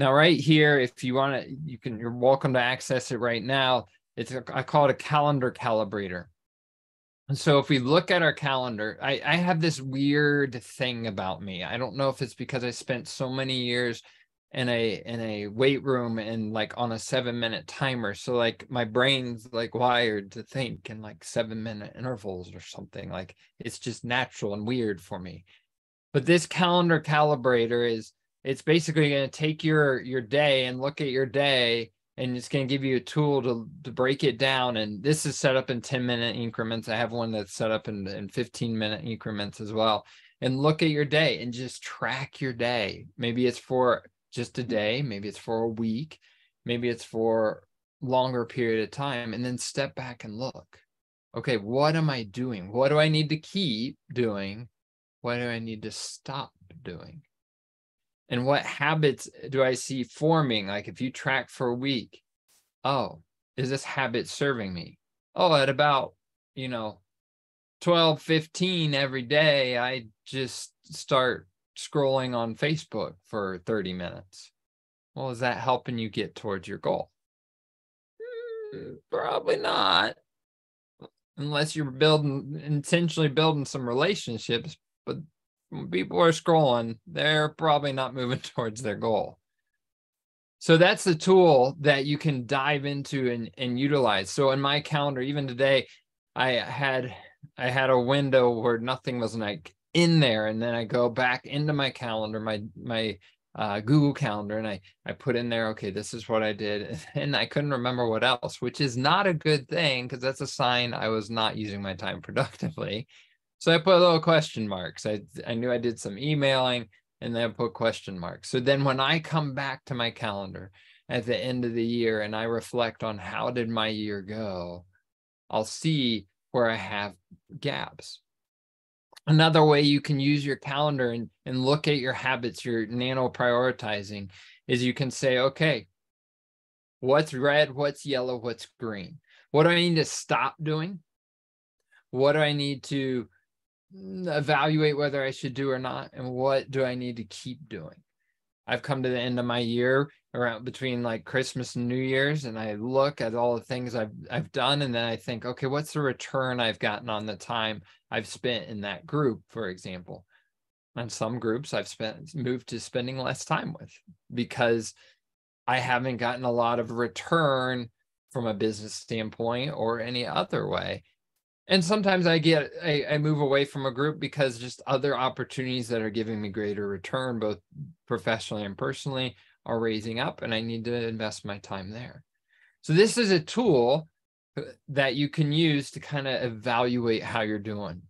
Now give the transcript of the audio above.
Now, right here, if you want to, you're welcome to access it right now. I call it a calendar calibrator. And so if we look at our calendar, I have this weird thing about me. I don't know if it's because I spent so many years in a weight room and like on a 7-minute timer. So like my brain's like wired to think in like 7-minute intervals or something. Like it's just natural and weird for me. But this calendar calibrator it's basically going to take your day and look at your day, and it's going to give you a tool to break it down. And this is set up in 10-minute increments. I have one that's set up in 15-minute increments as well. And look at your day and just track your day. Maybe it's for just a day. Maybe it's for a week. Maybe it's for a longer period of time. And then step back and look. Okay, what am I doing? What do I need to keep doing? What do I need to stop doing? And what habits do I see forming? Like if you track for a week, oh, is this habit serving me? Oh, at about, 12:15 every day, I just start scrolling on Facebook for 30 minutes. Well, is that helping you get towards your goal? Probably not. Unless you're intentionally building some relationships, but when people are scrolling, they're probably not moving towards their goal. So that's the tool that you can dive into and utilize. So in my calendar, even today, I had a window where nothing was like in there. And then I go back into my calendar, my Google Calendar, and I put in there, okay, this is what I did. And I couldn't remember what else, which is not a good thing because that's a sign I was not using my time productively. So I put a little question marks. I knew I did some emailing, and then I put question marks. So then when I come back to my calendar at the end of the year and I reflect on how did my year go, I'll see where I have gaps. Another way you can use your calendar and look at your habits, your nano prioritizing, is you can say, okay, what's red, what's yellow, what's green? What do I need to stop doing? What do I need to evaluate whether I should do or not, and what do I need to keep doing? I've come to the end of my year around between like Christmas and New Year's, and I look at all the things I've done, and then I think, okay, what's the return I've gotten on the time I've spent in that group, for example? On some groups I've moved to spending less time with because I haven't gotten a lot of return from a business standpoint or any other way. And sometimes I move away from a group because just other opportunities that are giving me greater return, both professionally and personally, are raising up, and I need to invest my time there. So this is a tool that you can use to kind of evaluate how you're doing.